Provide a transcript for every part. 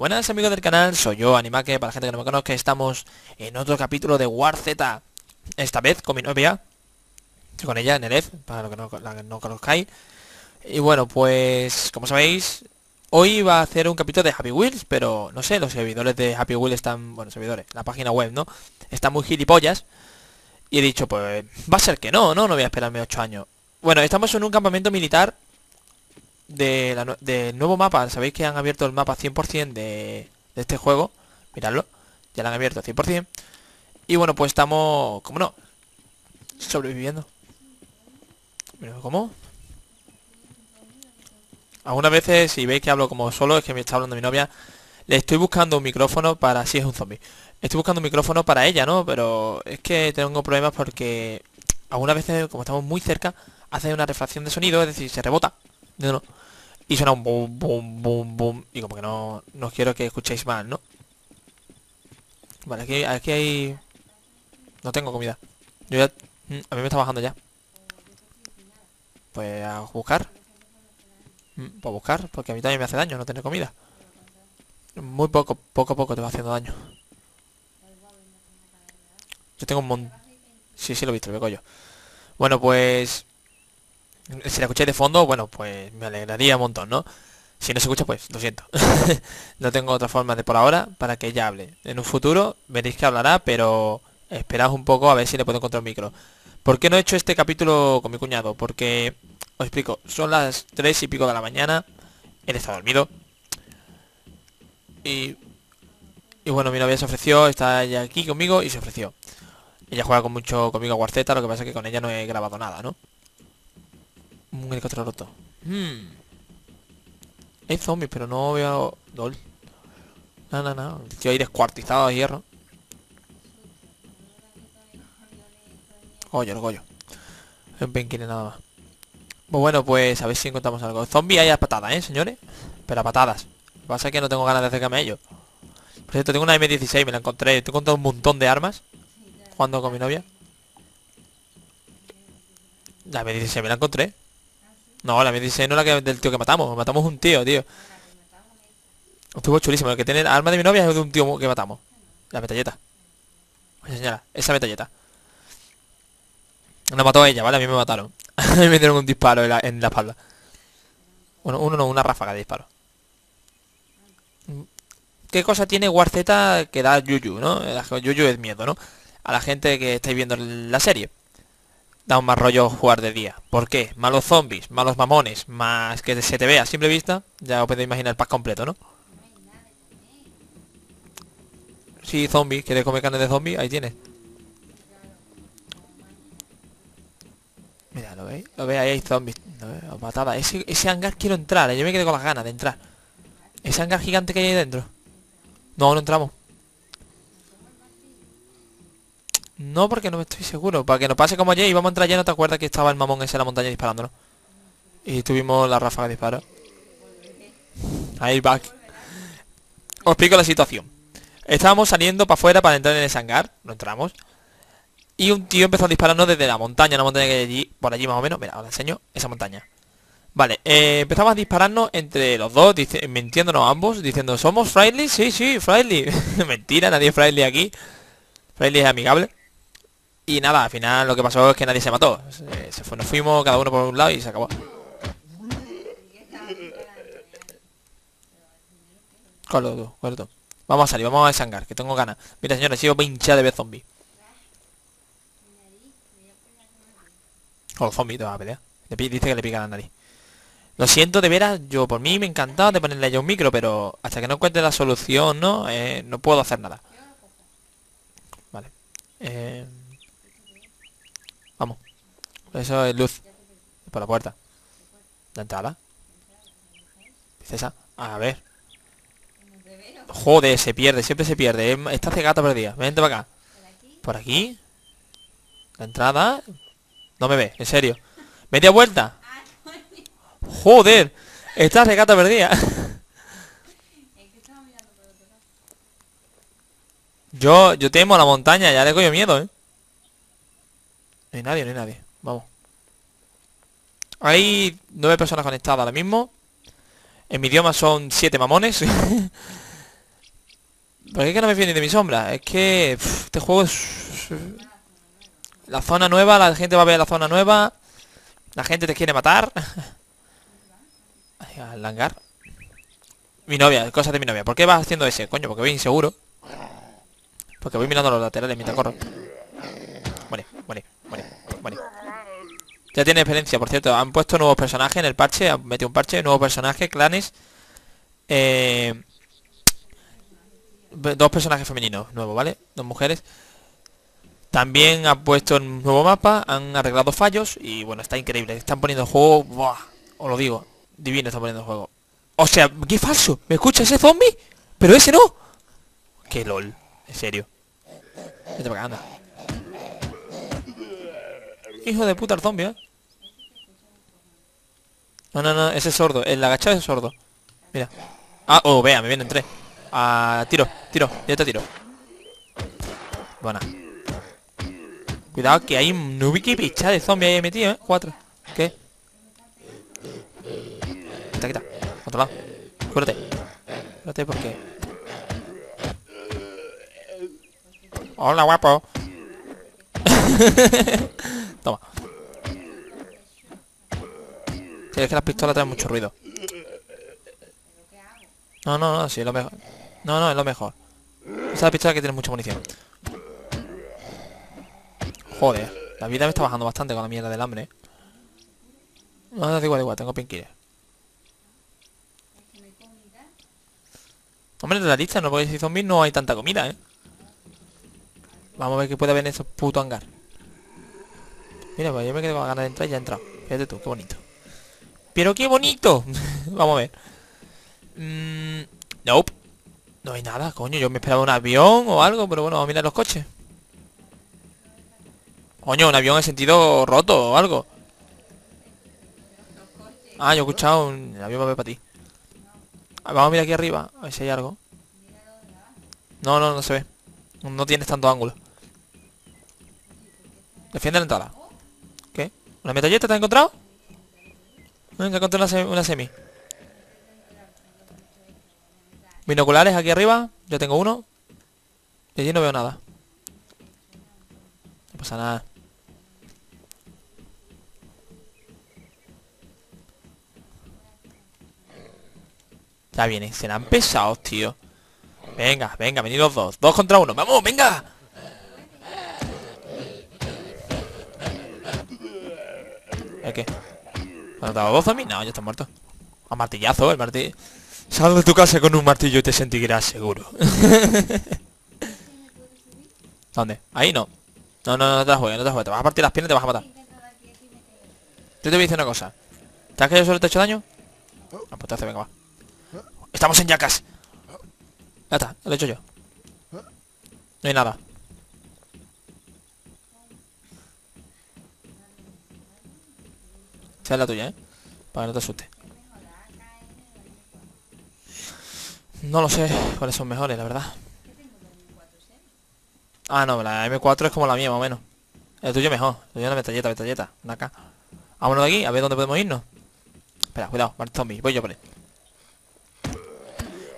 Buenas amigos del canal, soy yo, Animake. Para la gente que no me conozca, estamos en otro capítulo de War Z. Esta vez con mi novia, con ella, Nerez, para los que no conozcáis. Y bueno, pues como sabéis, hoy iba a hacer un capítulo de Happy Wheels, pero no sé, los servidores de Happy Wheels están... Bueno, servidores, la página web, ¿no? Están muy gilipollas. Y he dicho, pues va a ser que no voy a esperarme 8 años. Bueno, estamos en un campamento militar del nuevo mapa. Sabéis que han abierto el mapa 100% de este juego. Miradlo, ya lo han abierto 100%. Y bueno, pues estamos, como no, sobreviviendo. ¿Cómo? Algunas veces, si veis que hablo como solo, es que me está hablando mi novia. Le estoy buscando un micrófono para... Sí, es un zombie. Estoy buscando un micrófono para ella, ¿no? Pero es que tengo problemas porque algunas veces, como estamos muy cerca, hace una refracción de sonido, es decir, se rebota. No. Y suena un boom, boom, boom, boom. Y como que no quiero que escuchéis mal, ¿no? Vale, aquí hay... No tengo comida. Yo ya... A mí me está bajando ya. Pues a buscar. Pues a buscar, porque a mí también me hace daño no tener comida. Muy poco a poco te va haciendo daño. Yo tengo un montón... Sí, lo he visto, lo veo yo. Bueno, pues... Si la escucháis de fondo, bueno, pues me alegraría un montón, ¿no? Si no se escucha, pues, lo siento. No tengo otra forma de por ahora para que ella hable. En un futuro veréis que hablará, pero esperad un poco a ver si le puedo encontrar un micro. ¿Por qué no he hecho este capítulo con mi cuñado? Porque, os explico, son las 3 y pico de la mañana. Él está dormido. Y bueno, mi novia se ofreció, está ella aquí conmigo y se ofreció. Ella juega conmigo a War Z, lo que pasa es que con ella no he grabado nada, ¿no? Un helicóptero roto. Hay zombies, pero no veo... Dol. No. El tío ahí descuartizado de hierro. Oye, lo coño. Es un penquine nada más. Pues bueno, pues a ver si encontramos algo. Zombies hay a patadas, señores. Pero a patadas. Lo que pasa es que no tengo ganas de acercarme a ellos. Por cierto, tengo una M16, me la encontré. Te he encontrado un montón de armas jugando con mi novia. La M16 me la encontré. No, la M16 no es la que del tío que matamos. Matamos un tío. Estuvo chulísimo. El que tiene arma de mi novia es de un tío que matamos. La metalleta. Oye, señora, esa metalleta. No mató a ella, ¿vale? A mí me mataron. A mí me dieron un disparo en la espalda. Bueno, una ráfaga de disparo. ¿Qué cosa tiene War Z que da yuyu, no? Yuyu es miedo, ¿no? A la gente que estáis viendo la serie. Da un más rollo jugar de día. ¿Por qué? Malos zombies, malos mamones, más que se te vea a simple vista. Ya os podéis imaginar el pack completo, ¿no? Sí, zombies. ¿Quieres comer carne de zombie? Ahí tienes. Mira, ¿lo veis? Lo veis, ahí hay zombies. Patada. Ese hangar quiero entrar. Yo me quedé con las ganas de entrar. Ese hangar gigante que hay ahí dentro. No entramos. No, porque no me estoy seguro. Para que nos pase como ayer y vamos a entrar ya, ¿no te acuerdas que estaba el mamón ese en la montaña disparándonos? Y tuvimos la ráfaga de disparo. Ahí va. Os explico la situación. Estábamos saliendo para afuera para entrar en el hangar. No entramos. Y un tío empezó a dispararnos desde la montaña. Una montaña que hay allí, por allí más o menos. Mira, os la enseño. Esa montaña. Vale, empezamos a dispararnos entre los dos, mintiéndonos ambos, diciendo, ¿somos friendly? Sí, friendly. Mentira, nadie es friendly aquí. Friendly es amigable. Y nada, al final lo que pasó es que nadie se mató. Nos fuimos cada uno por un lado y se acabó. Corto. Vamos a salir, vamos a desangar, que tengo ganas. Mira, señores, sigo pinchada de ver zombies. Los zombies te vas a pelear. Dice que le pica la nariz. Lo siento, de veras, yo por mí me encantaba de ponerle ya un micro, pero hasta que no encuentre la solución, ¿no? No puedo hacer nada. Vale. Vamos. Eso es luz. Por la puerta. La entrada. Princesa. A ver. Joder, se pierde. Siempre se pierde. Está cegata perdida. Vente para acá. Por aquí. La entrada. No me ve. En serio. Media vuelta. Joder. Está cegata perdida. Yo temo la montaña. Ya le cojo miedo, ¿eh? No hay nadie. Vamos. Hay 9 personas conectadas ahora mismo. En mi idioma son 7 mamones. ¿Por qué que no me fío ni de mi sombra? Es que este juego es... La zona nueva, la gente va a ver la zona nueva. La gente te quiere matar. Al hangar. Mi novia, cosas de mi novia. ¿Por qué vas haciendo ese? Coño, porque voy inseguro. Porque voy mirando los laterales mientras corro. Muere. Ya tiene experiencia, por cierto. Han puesto nuevos personajes en el parche. Han metido un parche, nuevos personajes, clanes. Dos personajes femeninos nuevos, ¿vale? Dos mujeres. También han puesto un nuevo mapa. Han arreglado fallos. Y bueno, está increíble. Están poniendo juego... ¡Buah! Os lo digo. Divino están poniendo juego. O sea, qué falso. ¿Me escucha ese zombie? Pero ese no. Qué lol. En serio. Vete para acá, anda. Hijo de puta el zombie, ¿eh? No, ese es sordo. El agachado es sordo. Mira. Ah, oh, vea, me vienen tres. Ah, tiro. Buena. Cuidado que hay un nubique picha de zombie ahí metido, ¿eh? 4. ¿Qué? Quita. Otro lado. Cúrate. Cúrate porque... Hola, guapo. Toma. Sí, es que las pistolas traen mucho ruido. No, sí, es lo mejor. No, es lo mejor. Esa es la pistola que tiene mucha munición. Joder, la vida me está bajando bastante con la mierda del hambre, ¿eh? No, da igual, tengo pinkiles. Hombre, de la lista, no podéis decir zombies, no hay tanta comida, ¿eh? Vamos a ver qué puede haber en esos puto hangar. Mira, pues yo me quedo con ganas de entrar y ya he entrado. Fíjate tú, qué bonito. ¡Pero qué bonito! Vamos a ver. Nope. No hay nada, coño. Yo me esperaba un avión o algo, pero bueno, vamos a mirar los coches. Coño, un avión en sentido roto o algo. Ah, yo he escuchado un avión, va a ver para ti. Vamos a mirar aquí arriba, a ver si hay algo. No se ve. No tienes tanto ángulo. Defiende la entrada. ¿Qué? ¿Una metralleta te has encontrado? Venga, encontré una semi. Binoculares aquí arriba. Yo tengo uno. Y allí no veo nada. No pasa nada. Ya vienen. Serán pesados, tío. Venga, venid los dos. 2 contra 1. ¡Vamos, venga! ¿El qué? ¿Cuándo te hago voz a mí? No, ya está muerto. A martillazo, el martillo. Sal de tu casa con un martillo y te sentirás seguro. ¿Dónde? Ahí no. No te la juegues, no te la juegues. Te vas a partir las piernas y te vas a matar. Yo te voy a decir una cosa. ¿Te has caído solo y te he hecho daño? Ah, pues te hace, venga, va. ¡Estamos en yacas! Ya está, lo he hecho yo. No hay nada. Esa es la tuya, ¿eh? Para que no te asustes. No lo sé cuáles son mejores, la verdad. Ah, no, la M4 es como la mía, más o menos. El tuyo mejor. El tuyo es la metalleta. Una acá. Vámonos de aquí, a ver dónde podemos irnos. Espera, cuidado, va el zombie. Voy yo por él.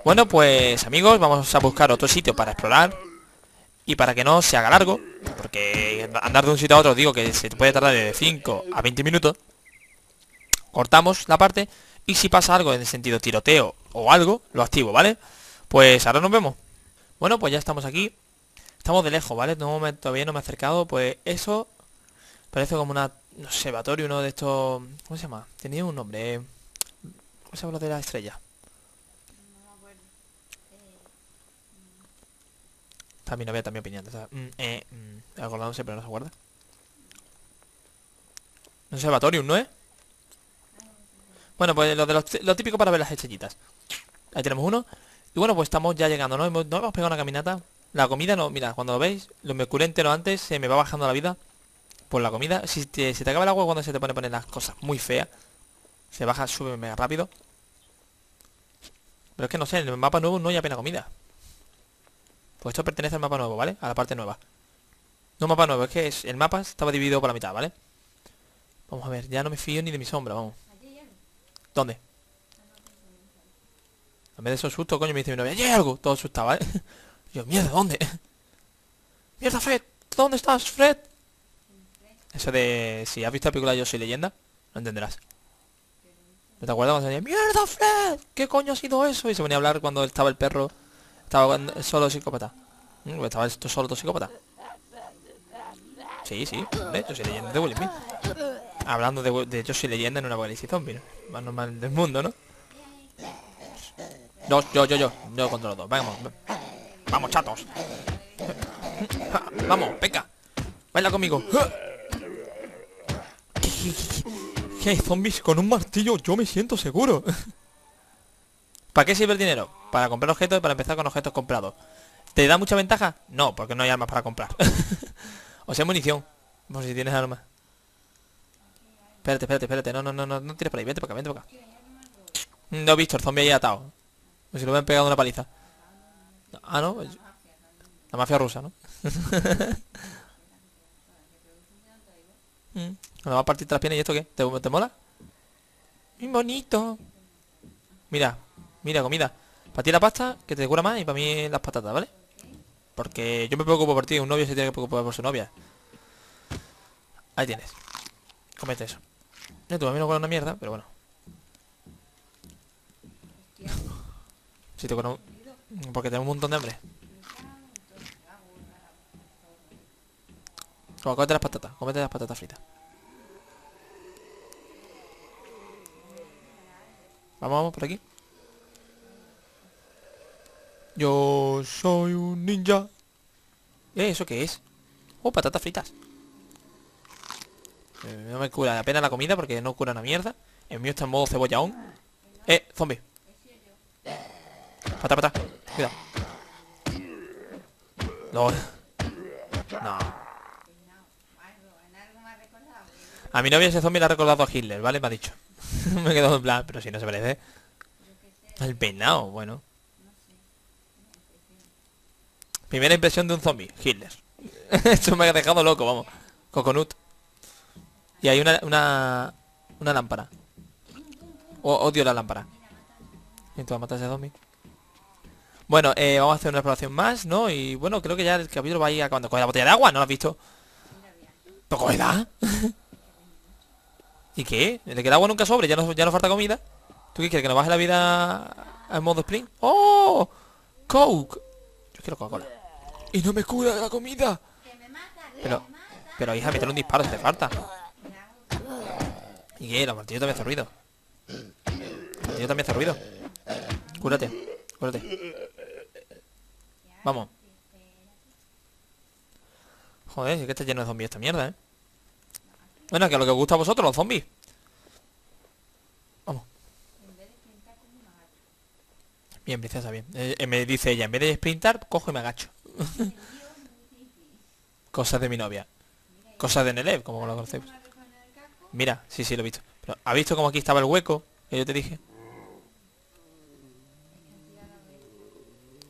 Bueno, pues amigos, vamos a buscar otro sitio para explorar. Y para que no se haga largo, porque andar de un sitio a otro, digo que se puede tardar de 5 a 20 minutos. Cortamos la parte. Y si pasa algo en el sentido tiroteo o algo, lo activo, ¿vale? Pues ahora nos vemos. Bueno, pues ya estamos aquí. Estamos de lejos, ¿vale? Todavía no me he acercado. Pues eso parece como una, un observatorio, uno de estos... ¿Cómo se llama? Tenía un nombre. ¿Cómo se llama lo de la estrella? Mi novia también opinando, acordándose, pero no se acuerda. Un observatorium, ¿no es? Bueno, pues lo típico para ver las estrellitas. Ahí tenemos uno. Y bueno, pues estamos ya llegando, ¿no? Hemos pegado una caminata. La comida, no, mira, cuando lo veis, lo me curé entero antes, se me va bajando la vida por la comida. Si te acaba el agua, cuando se te pone las cosas muy feas, se baja, sube mega rápido. Pero es que no sé, en el mapa nuevo no hay apenas comida. Pues esto pertenece al mapa nuevo, ¿vale? A la parte nueva. No mapa nuevo, es que el mapa estaba dividido por la mitad, ¿vale? Vamos a ver, ya no me fío ni de mi sombra, vamos. ¿Dónde? En vez de esos sustos, coño, me dice mi novia, ¡ya hay algo! Todo asustado, ¿vale? Yo, mierda, ¿dónde? Mierda, Fred, ¿dónde estás, Fred? Eso de... Si has visto la película Yo Soy Leyenda, lo entenderás. ¿No te acuerdas cuando se decía, mierda, Fred? ¿Qué coño ha sido eso? Y se ponía a hablar cuando estaba el perro. Estaba solo psicópata. Estaba esto solo psicópata. Sí, ¿vale? Yo soy leyenda de Will Smith. Hablando de Yo Soy Leyenda en una apocalipsis zombie, ¿no? Más normal del mundo, ¿no? Yo contra los dos. Vamos, chatos. Vamos, peca. Baila conmigo. ¿Qué hay zombies con un martillo? Yo me siento seguro. ¿Para qué sirve el dinero? Para comprar objetos y para empezar con objetos comprados. ¿Te da mucha ventaja? No, porque no hay armas para comprar. O sea, munición. Por si tienes armas. Espérate. No tires para ahí. Vente para acá. No he visto el zombie ahí atado. O si lo hubieran pegado una paliza. Ah, no. La mafia rusa, ¿no? Nos va a partir tras piernas. ¿Y esto qué? ¿Te mola? ¡Muy bonito! Mira, comida. Para ti la pasta, que te cura más, y para mí las patatas, ¿vale? Porque yo me preocupo por ti. Un novio se tiene que preocupar por su novia. Ahí tienes. Comete eso. Ya tú, a mí no cuela una mierda, pero bueno. Si te conozco. Porque tengo un montón de hambre. Cómete las patatas. Cómete las patatas fritas. Vamos por aquí. Yo soy un ninja. ¿Eso qué es? Oh, patatas fritas. No me cura apenas la comida porque no cura una mierda. El mío está en modo cebolla aún. Zombie. Pata. Cuidado. No. A mi novia ese zombie le ha recordado a Hitler, ¿vale? Me ha dicho. Me he quedado en plan, pero si no se parece. Al peinado, bueno. Primera impresión de un zombie, Hitler. Esto me ha dejado loco, vamos. Coconut. Y hay una lámpara. Odio la lámpara. Y tú vas a matar a ese zombie. Bueno, vamos a hacer una exploración más, ¿no? Y bueno, creo que ya el capítulo va a ir acabando. Coge la botella de agua, ¿no la has visto? ¿Pero cógela? ¿Y qué? De que el agua nunca sobre, ya no falta comida. ¿Tú qué quieres? ¿Que nos baje la vida al modo sprint? ¡Oh! ¡Coke! Yo quiero Coca-Cola. ¡Y no me cura la comida! Pero hija, métele un disparo si te falta. ¿Y qué? La martillo también hace ruido. Cúrate. Vamos. Joder, es que está lleno de zombies esta mierda, ¿eh? Bueno, que lo que os gusta a vosotros, los zombies. Vamos. Bien, princesa, bien. Me dice ella, en vez de sprintar, cojo y me agacho. Cosas de mi novia. Cosas de Nerez, como lo conocéis. Mira, sí, lo he visto. Pero, ¿ha visto cómo aquí estaba el hueco que yo te dije?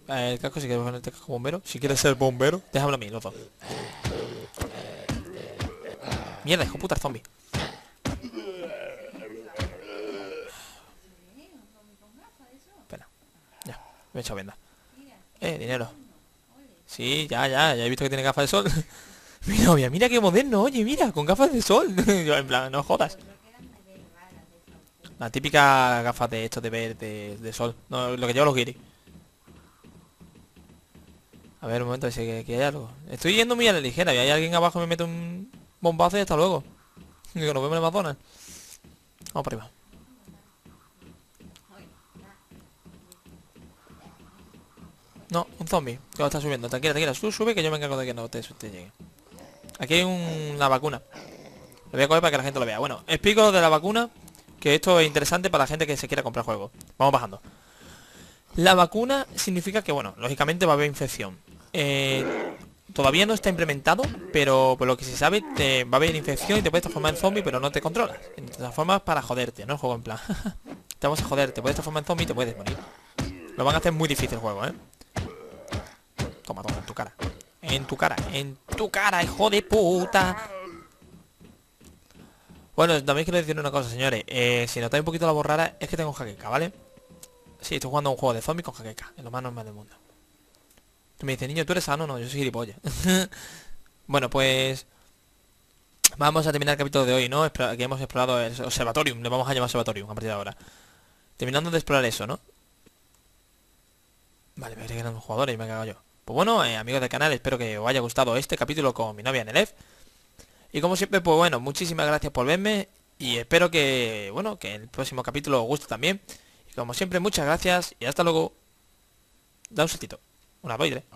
El casco, si quieres ponerte casco bombero. Si quieres ser bombero, déjamelo a mí, los dos. Mierda, hijo puta, zombie. Espera. Ya, me he echado venda. Dinero. Sí, ya he visto que tiene gafas de sol. Mi novia, mira qué moderno, oye, mira, con gafas de sol. Yo, en plan, no jodas. La típica gafas de estos de ver de sol. No, lo que llevan los guiris. A ver, un momento, si que hay algo. Estoy yendo muy a la ligera, y hay alguien abajo que me mete un... bombazo y hasta luego. Digo, nos vemos en Amazonas. Vamos para arriba. No, un zombie. Que lo está subiendo. Tranquila. Tú sube que yo me encargo de que no te llegue. Aquí hay una vacuna. Lo voy a coger para que la gente lo vea. Bueno, explico de la vacuna. Que esto es interesante para la gente que se quiera comprar juegos. Vamos bajando. La vacuna significa que, bueno, lógicamente va a haber infección. Todavía no está implementado, pero por lo que se sabe te va a haber infección y te puedes transformar en zombie, pero no te controlas. Te transformas para joderte, ¿no? El juego en plan. Te vamos a joder, te puedes transformar en zombie y te puedes morir. Lo van a hacer muy difícil el juego, ¿eh? Toma, en tu cara. En tu cara, hijo de puta. Bueno, también quiero decir una cosa, señores. Si notáis un poquito la voz rara, es que tengo jaqueca, ¿vale? Sí, estoy jugando a un juego de zombies con jaqueca. Es lo más normal del mundo. Que me dice, niño, ¿tú eres sano? No, yo soy gilipollas. Bueno, pues... vamos a terminar el capítulo de hoy, ¿no? Que hemos explorado el observatorium. Le vamos a llamar observatorium a partir de ahora. Terminando de explorar eso, ¿no? Vale, me creí que eran los jugadores y me he cagado yo. Pues bueno, amigos del canal, espero que os haya gustado este capítulo con mi novia Nerez. Y como siempre, pues bueno, muchísimas gracias por verme. Y espero que, bueno, que el próximo capítulo os guste también. Y como siempre, muchas gracias y hasta luego. Da un saltito. Una boidre.